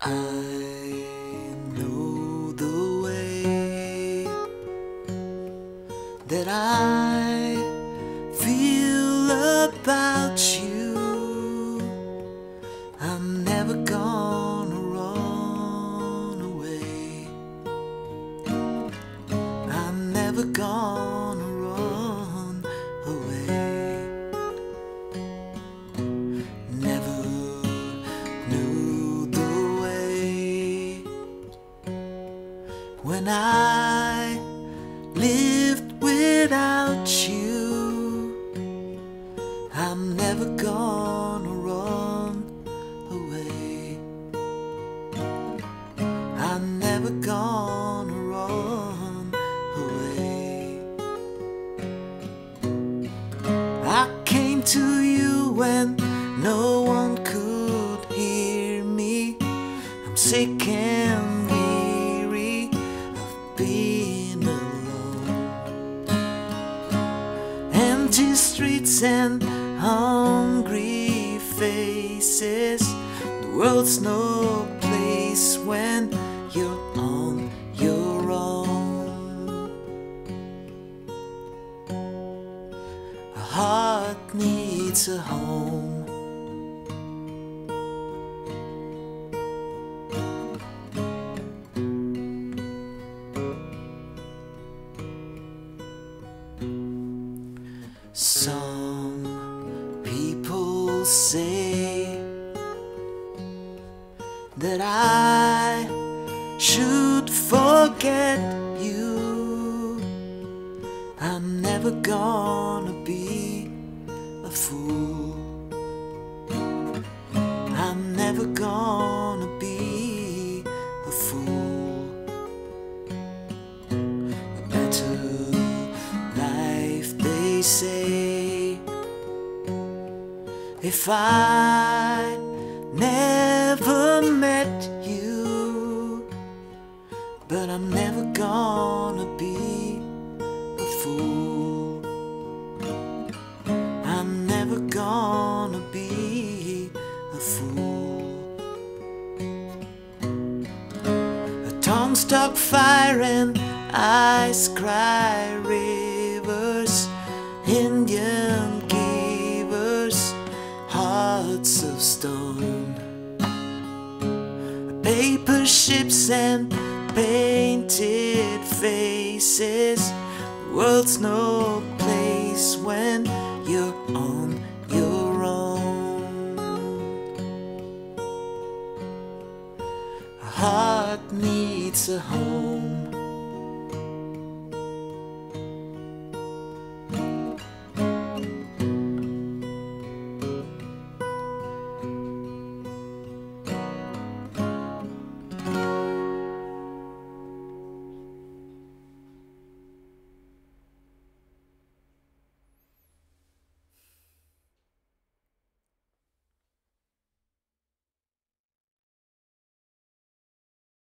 I know the way that I feel about you. I'm never gonna run away. I'm never gonna run away. Never knew when I lived without you. I'm never gonna run away. I'm never gonna run away. I came to you when no one could hear me. I'm sick and empty streets and hungry faces. The world's no place when you're on your own. A heart needs a home. Some people say that I should forget you. I'm never gonna be a fool. I'm never gonna be a fool. A better life, they say, if I never met you. But I'm never gonna be a fool. I'm never gonna be a fool. Her tongues talk fire and eyes cry rivers. Indian givers, hearts of stone, paper ships and painted faces. The world's no place when you're on your own. A heart needs a home.